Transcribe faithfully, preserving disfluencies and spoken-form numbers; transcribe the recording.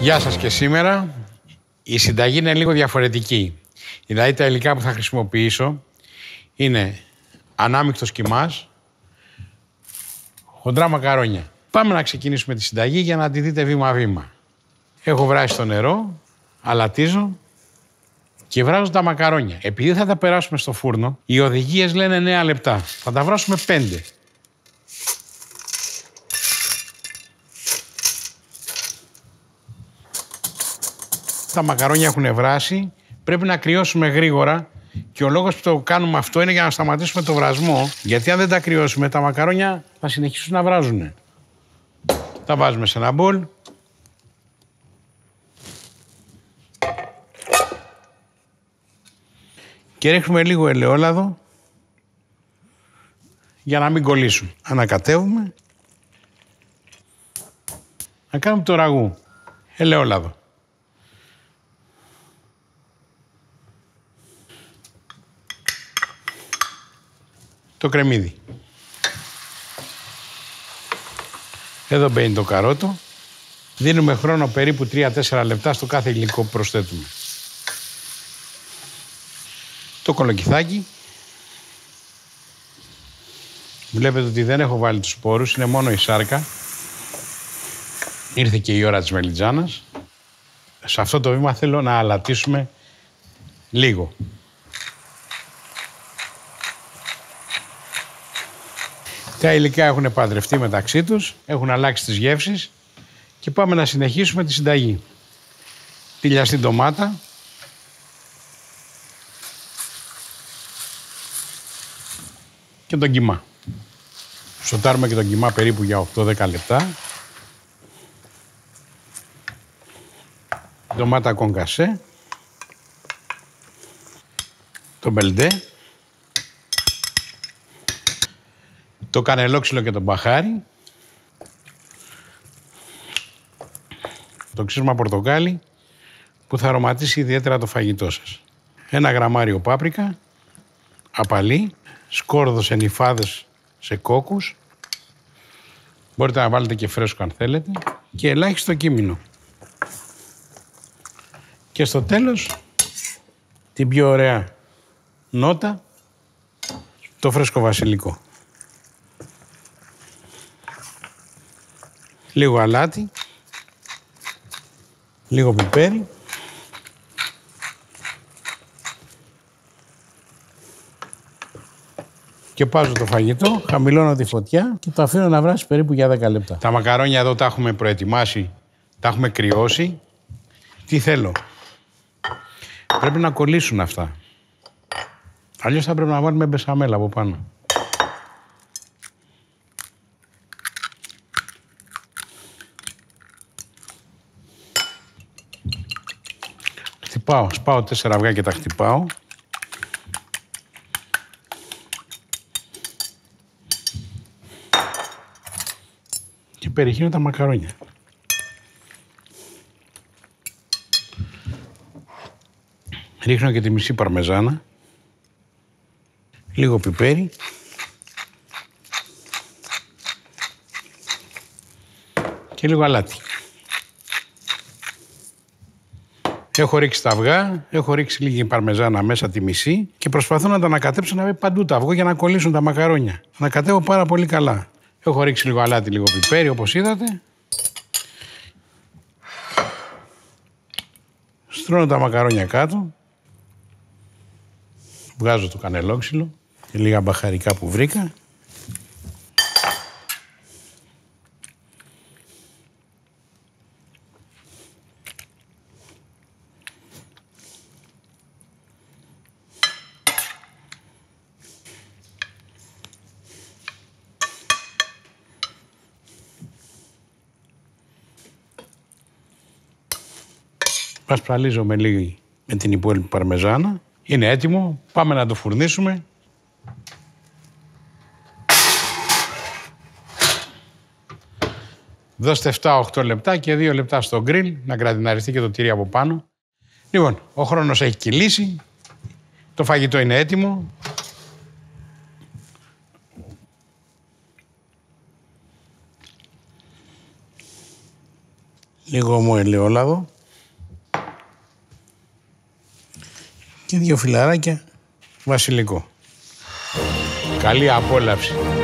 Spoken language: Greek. Γεια σας και σήμερα. Η συνταγή είναι λίγο διαφορετική. Δηλαδή τα υλικά που θα χρησιμοποιήσω είναι ανάμεικτος κιμάς, χοντρά μακαρόνια. Πάμε να ξεκινήσουμε τη συνταγή για να τη δείτε βήμα-βήμα. Έχω βράσει το νερό, αλατίζω και βράζω τα μακαρόνια. Επειδή θα τα περάσουμε στο φούρνο, οι οδηγίες λένε εννέα λεπτά. Θα τα βράσουμε πέντε. Τα μακαρόνια έχουν βράσει, πρέπει να κρυώσουμε γρήγορα και ο λόγος που το κάνουμε αυτό είναι για να σταματήσουμε το βρασμό, γιατί αν δεν τα κρυώσουμε τα μακαρόνια θα συνεχίσουν να βράζουν. Τα βάζουμε σε ένα μπολ. Και ρίχνουμε λίγο ελαιόλαδο για να μην κολλήσουν. Ανακατεύουμε. Να κάνουμε το ραγού. Ελαιόλαδο. Το κρεμμύδι. Εδώ μπαίνει το καρότο. Δίνουμε χρόνο περίπου τρία με τέσσερα λεπτά στο κάθε υλικό που προσθέτουμε. Το κολοκυθάκι. Βλέπετε ότι δεν έχω βάλει τους σπόρους, είναι μόνο η σάρκα. Ήρθε και η ώρα της μελιτζάνας. Σε αυτό το βήμα θέλω να αλατίσουμε λίγο. Τα υλικά έχουν παντρευτεί μεταξύ τους, έχουν αλλάξει τις γεύσεις και πάμε να συνεχίσουμε τη συνταγή. Τη λιαστή ντομάτα. Και τον κιμά. Σοτάρουμε και τον κιμά περίπου για οκτώ με δέκα λεπτά. Ντομάτα κονκασέ. Το μπελντέ. Το κανελόξυλο και το μπαχάρι. Το ξύσμα πορτοκάλι που θα αρωματίσει ιδιαίτερα το φαγητό σας. Ένα γραμμάριο πάπρικα, απαλή, σκόρδος ενιφάδες σε κόκκους. Μπορείτε να βάλετε και φρέσκο αν θέλετε. Και ελάχιστο κίμινο. Και στο τέλος, την πιο ωραία νότα, το φρέσκο βασιλικό. Λίγο αλάτι, λίγο πιπέρι, και βάζω το φαγητό, χαμηλώνω τη φωτιά και το αφήνω να βράσει περίπου για δέκα λεπτά. Τα μακαρόνια εδώ τα έχουμε προετοιμάσει, τα έχουμε κρυώσει. Τι θέλω? Πρέπει να κολλήσουν αυτά. Αλλιώς θα πρέπει να βάλουμε μπεσαμέλα από πάνω. Πάω, σπάω τέσσερα αυγά και τα χτυπάω. Και περιχύνω τα μακαρόνια. Ρίχνω και τη μισή παρμεζάνα. Λίγο πιπέρι. Και λίγο αλάτι. Έχω ρίξει τα αυγά, έχω ρίξει λίγη παρμεζάνα μέσα, τη μισή, και προσπαθώ να τα ανακατέψω να μπει παντού τα αυγό για να κολλήσουν τα μακαρόνια. Ανακατεύω πάρα πολύ καλά. Έχω ρίξει λίγο αλάτι, λίγο πιπέρι, όπως είδατε. Στρώνω τα μακαρόνια κάτω. Βγάζω το κανελόξυλο και λίγα μπαχαρικά που βρήκα. Πασπραλίζω με λίγη με την υπόλοιπη παρμεζάνα. Είναι έτοιμο. Πάμε να το φουρνίσουμε. Δώστε επτά με οκτώ λεπτά και δύο λεπτά στο γκριλ, να γραντιναριστεί και το τυρί από πάνω. Λοιπόν, ο χρόνος έχει κυλήσει. Το φαγητό είναι έτοιμο. λίγο μου ελαιόλαδο και δύο φιλαράκια βασιλικό. Καλή απόλαυση.